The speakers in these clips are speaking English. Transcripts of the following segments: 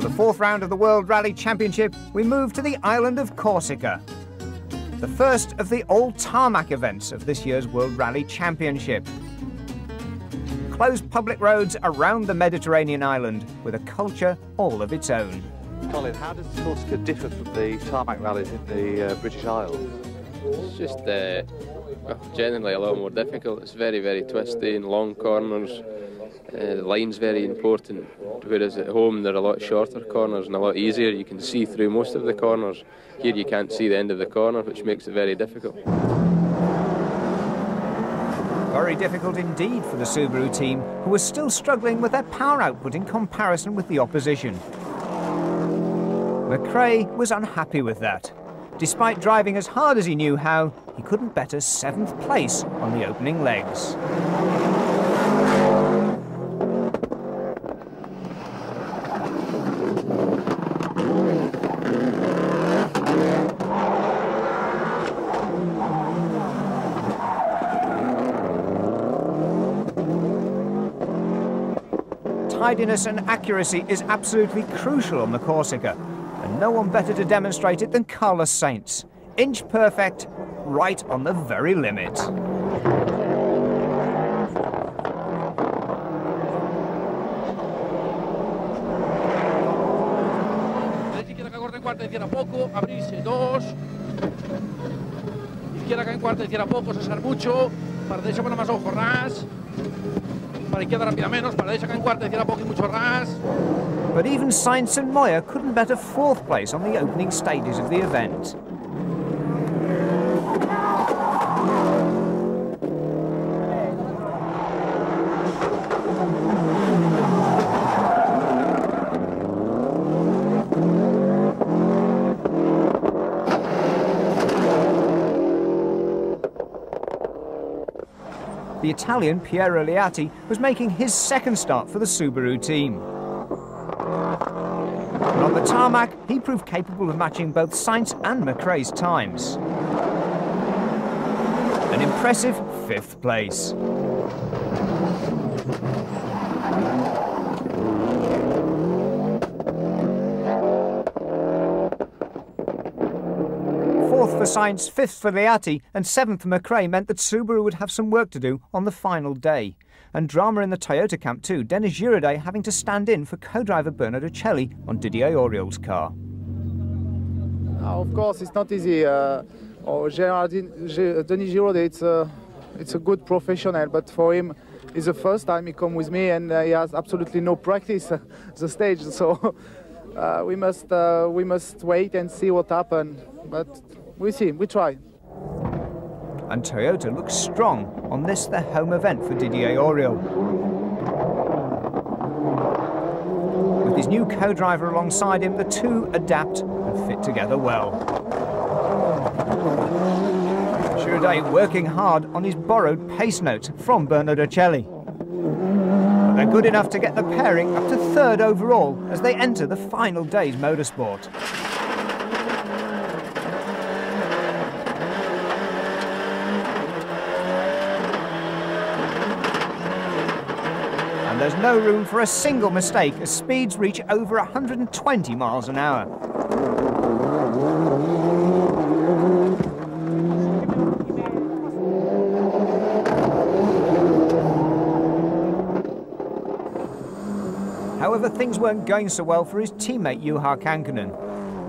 For the fourth round of the World Rally Championship, we move to the island of Corsica, the first of the old tarmac events of this year's World Rally Championship. Closed public roads around the Mediterranean island with a culture all of its own. Colin, how does Corsica differ from the tarmac rallies in the British Isles? It's just generally a lot more difficult. It's very, very twisty and long corners. The line's very important, whereas at home there are a lot shorter corners and a lot easier. You can see through most of the corners. Here you can't see the end of the corner, which makes it very difficult. Very difficult indeed for the Subaru team, who was still struggling with their power output in comparison with the opposition. McRae was unhappy with that. Despite driving as hard as he knew how, he couldn't better 7th place on the opening legs. Tidiness and accuracy is absolutely crucial on the Corsica, and no one better to demonstrate it than Carlos Sainz. Inch perfect, right on the very limit. But even Sainz and Moya couldn't better 4th place on the opening stages of the event. The Italian Piero Liatti was making his second start for the Subaru team. And on the tarmac, he proved capable of matching both Sainz and McRae's times. An impressive 5th place. For Sainz, 5th for Liatti and 7th for McRae meant that Subaru would have some work to do on the final day. And drama in the Toyota camp too, Denis Giraudet having to stand in for co-driver Bernard Occelli on Didier Auriol's car. Of course, it's not easy. Denis Giraudet, it's a good professional, but for him, it's the first time he comes with me and he has absolutely no practice the stage, so we must wait and see what happens. We see, we try. And Toyota looks strong on this, their home event for Didier Auriol. With his new co-driver alongside him, the two adapt and fit together well. Giraudet working hard on his borrowed pace notes from Bernard Occelli. But they're good enough to get the pairing up to 3rd overall as they enter the final day's motorsport. There's no room for a single mistake as speeds reach over 120 miles an hour. However, things weren't going so well for his teammate Juha Kankkunen.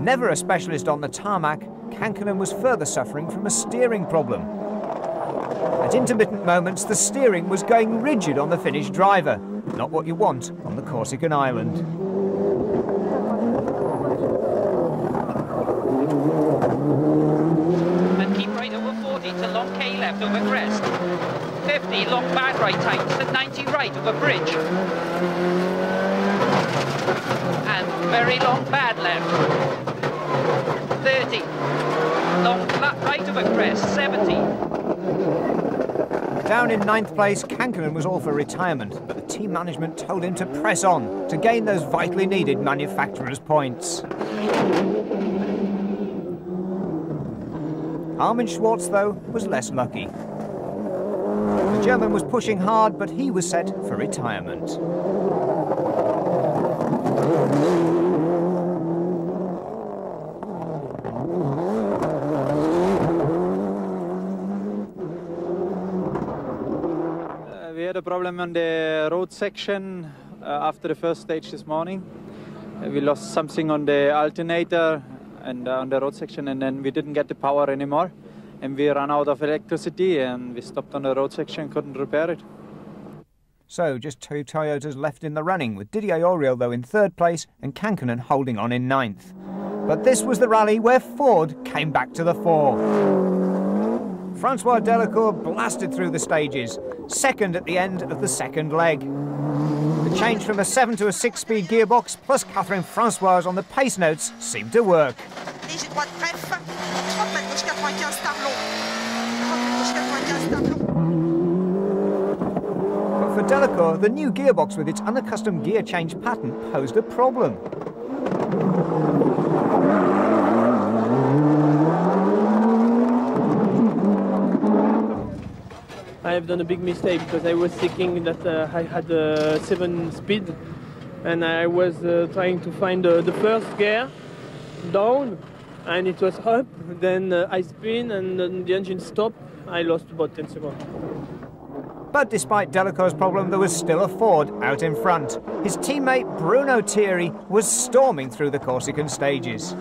Never a specialist on the tarmac, Kankkunen was further suffering from a steering problem. At intermittent moments, the steering was going rigid on the Finnish driver. Not what you want on the Corsican island. And keep right over 40 to long K left over crest. 50 long bad right tights and 90 right over bridge. And very long bad left. 30. Long flat right over crest, 70. Down in 9th place, Kankkunen was all for retirement, but the team management told him to press on to gain those vitally needed manufacturer's points. Armin Schwarz, though, was less lucky. The German was pushing hard, but he was set for retirement. a problem on the road section after the first stage this morning. We lost something on the alternator and on the road section, and then we didn't get the power anymore. And we ran out of electricity and we stopped on the road section, couldn't repair it. So just two Toyotas left in the running, with Didier Auriol though in third place and Kankkunen holding on in ninth. But this was the rally where Ford came back to the fore. François Delecour blasted through the stages, second at the end of the second leg. The change from a 7 to a 6-speed gearbox plus Catherine François on the pace notes seemed to work. But for Delecour, the new gearbox with its unaccustomed gear change pattern posed a problem. I have done a big mistake because I was thinking that I had 7 speed and I was trying to find the first gear down and it was up, then I spin and then the engine stopped. I lost about 10 seconds. But despite Delecour's problem, there was still a Ford out in front. His teammate Bruno Thierry was storming through the Corsican stages.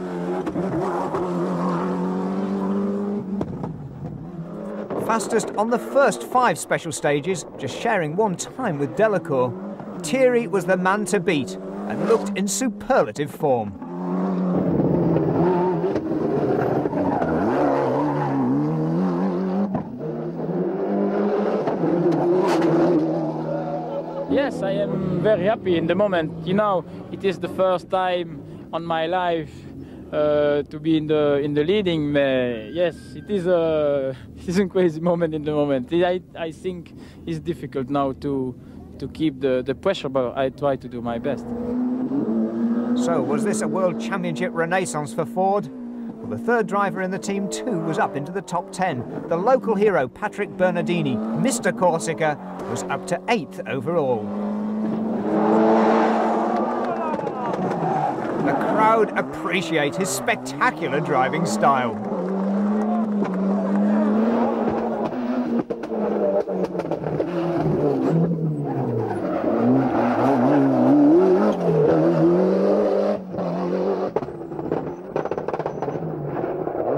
Fastest on the first 5 special stages, just sharing one time with Delecour, Thierry was the man to beat and looked in superlative form. Yes, I am very happy in the moment. You know, it is the first time on my life to be in the leading. Yes, it is a crazy moment in the moment. I think it's difficult now to keep the pressure, but I try to do my best. So was this a World Championship renaissance for Ford? Well, the third driver in the team too was up into the top 10. The local hero Patrick Bernardini, Mr. Corsica, was up to 8th overall. The crowd appreciate his spectacular driving style.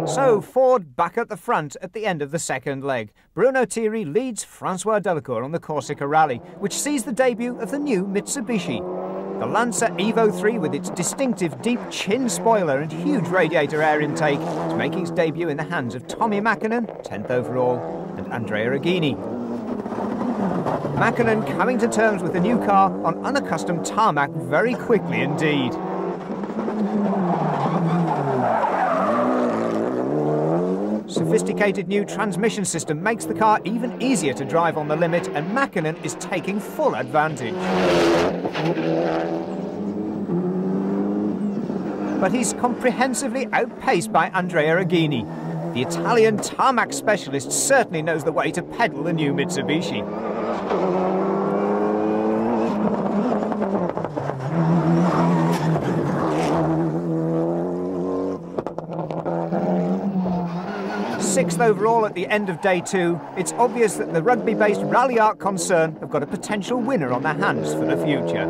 So Ford back at the front at the end of the second leg. Bruno Thierry leads François Delecour on the Corsica Rally, which sees the debut of the new Mitsubishi. The Lancer Evo 3, with its distinctive deep chin spoiler and huge radiator air intake, is making its debut in the hands of Tommi Mäkinen, 10th overall, and Andrea Aghini. Mäkinen coming to terms with the new car on unaccustomed tarmac very quickly indeed. Sophisticated new transmission system makes the car even easier to drive on the limit, and Mäkinen is taking full advantage. But he's comprehensively outpaced by Andrea Aghini. The Italian tarmac specialist certainly knows the way to pedal the new Mitsubishi. Sixth overall at the end of day 2, it's obvious that the rugby-based RallyArt concern have got a potential winner on their hands for the future.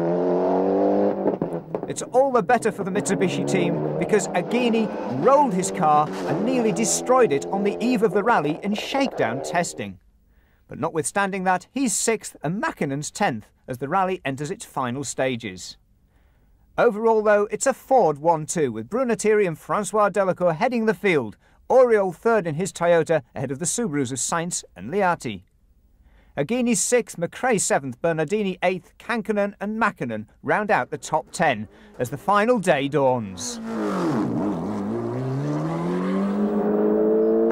It's all the better for the Mitsubishi team because Aghini rolled his car and nearly destroyed it on the eve of the rally in shakedown testing. But notwithstanding that, he's 6th and Mäkinen's 10th as the rally enters its final stages. Overall, though, it's a Ford 1-2 with Bruno Thierry and François Delecour heading the field, Auriol 3rd in his Toyota, ahead of the Subarus of Sainz and Liatti. Aghini 6th, McRae 7th, Bernardini 8th, Kankkunen and Mäkinen round out the top 10 as the final day dawns.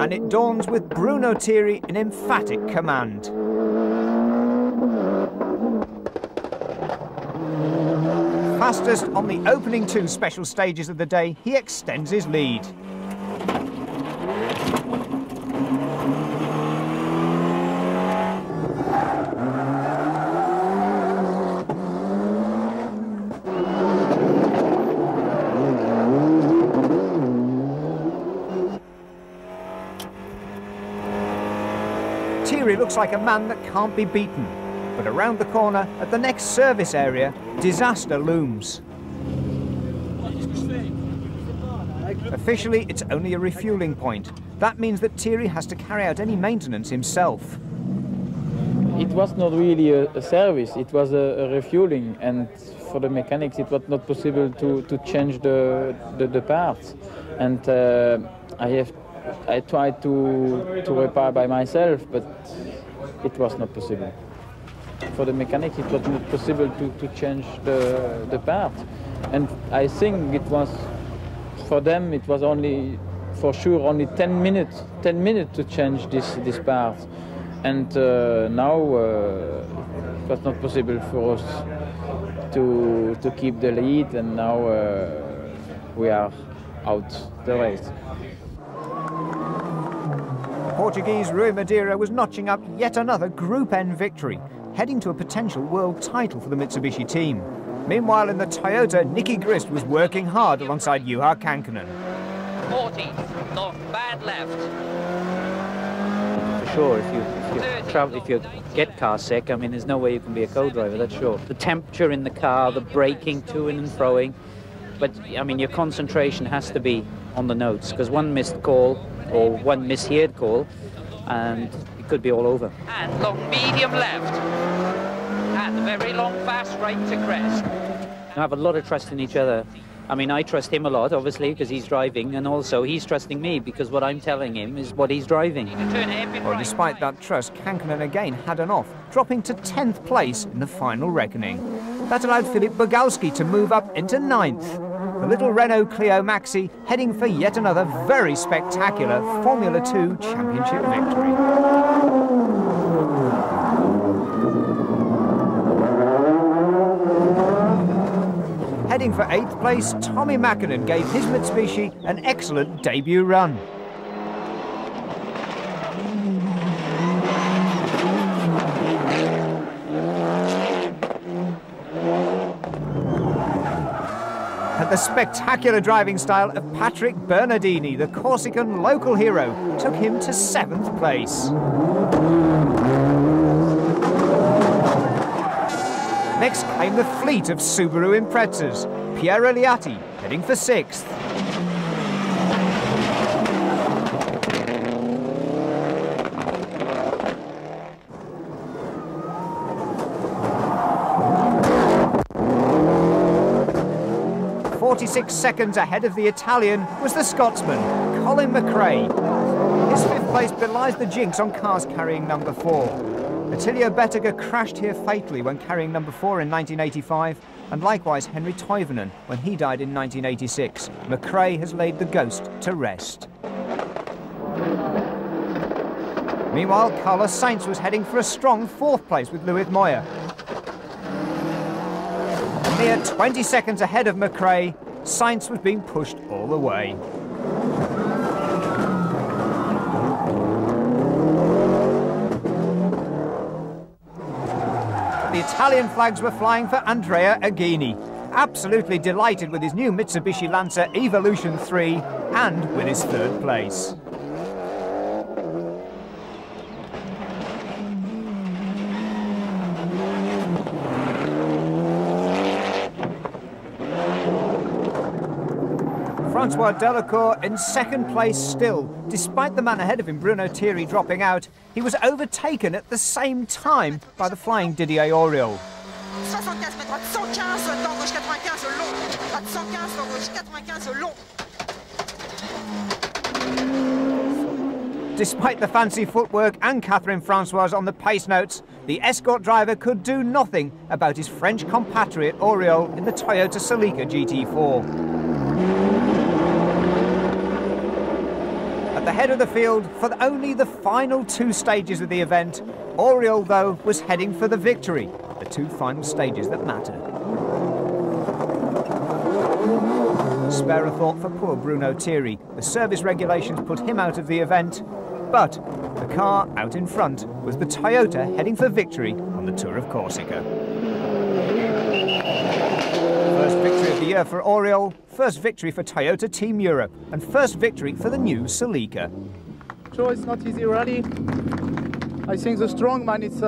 And it dawns with Bruno Thierry in emphatic command. Fastest on the opening 2 special stages of the day, he extends his lead. Looks like a man that can't be beaten. But around the corner, at the next service area, disaster looms. Officially, it's only a refueling point. That means that Thierry has to carry out any maintenance himself. It was not really a service, it was a refueling, and for the mechanics it was not possible to change the parts. And I tried to repair by myself, but it was not possible. For the mechanics it was not possible to change the part. And I think it was, for them, it was only, for sure, only 10 minutes to change this part. And now it was not possible for us to keep the lead, and now we are out the race. Portuguese Rui Madeira was notching up yet another Group N victory, heading to a potential world title for the Mitsubishi team. Meanwhile, in the Toyota, Nicky Grist was working hard alongside Juha Kankkunen. 40, not bad left. For sure, if you get car sick, I mean, there's no way you can be a co-driver, that's sure. The temperature in the car, the braking, toing and froing, but, I mean, your concentration has to be on the notes, because one missed call, or one misheard call, and it could be all over. And long medium left. And a very long, fast right to crest. I have a lot of trust in each other. I mean, I trust him a lot, obviously, because he's driving, and also he's trusting me, because what I'm telling him is what he's driving. Well, despite that trust, Kankkunen again had an off, dropping to 10th place in the final reckoning. That allowed Philippe Bugalski to move up into 9th. The little Renault Clio Maxi heading for yet another very spectacular Formula 2 championship victory. Heading for 8th place, Tommi Mäkinen gave his Mitsubishi an excellent debut run. And the spectacular driving style of Patrick Bernardini, the Corsican local hero, took him to 7th place. Next came the fleet of Subaru Imprezas, Piero Liatti heading for 6th. Oh. 46 seconds ahead of the Italian was the Scotsman, Colin McRae. His 5th place belies the jinx on cars carrying number 4. Attilio Bettega crashed here fatally when carrying number 4 in 1985, and likewise Henri Toivonen when he died in 1986. McRae has laid the ghost to rest. Meanwhile, Carlos Sainz was heading for a strong 4th place with Luis Moya. A mere 20 seconds ahead of McRae, Sainz was being pushed all the way. The Italian flags were flying for Andrea Aghini, absolutely delighted with his new Mitsubishi Lancer Evolution 3 and with his 3rd place. François Delecour in 2nd place still. Despite the man ahead of him, Bruno Thierry, dropping out, he was overtaken at the same time by the flying Didier Auriol. Despite the fancy footwork and Catherine François on the pace notes, the escort driver could do nothing about his French compatriot Auriol in the Toyota Celica GT4. At the head of the field for only the final 2 stages of the event, Auriol, though, was heading for the victory, the 2 final stages that matter. Spare a thought for poor Bruno Thierry. The service regulations put him out of the event, but the car out in front was the Toyota heading for victory on the Tour of Corsica. First victory of the year for Auriol, first victory for Toyota Team Europe, and first victory for the new Celica. Sure, it's not easy rally. I think the strong man, it's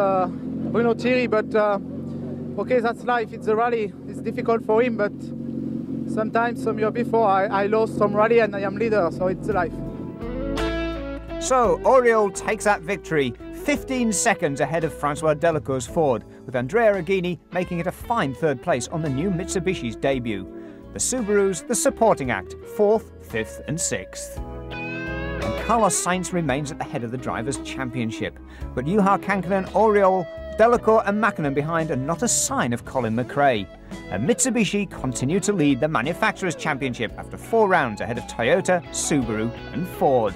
Bruno Thierry, but okay, that's life. It's a rally. It's difficult for him, but sometimes, some year before, I lost some rally and I am leader, so it's life. So Auriol takes that victory, 15 seconds ahead of François Delecour's Ford, with Andrea Aghini making it a fine third place on the new Mitsubishi's debut. The Subaru's the supporting act, 4th, 5th and 6th. And Carlos Sainz remains at the head of the Drivers' Championship, but Juha Kankkunen, Auriol, Delecour and Mäkinen behind, and not a sign of Colin McRae. And Mitsubishi continue to lead the Manufacturers' Championship after 4 rounds ahead of Toyota, Subaru and Ford.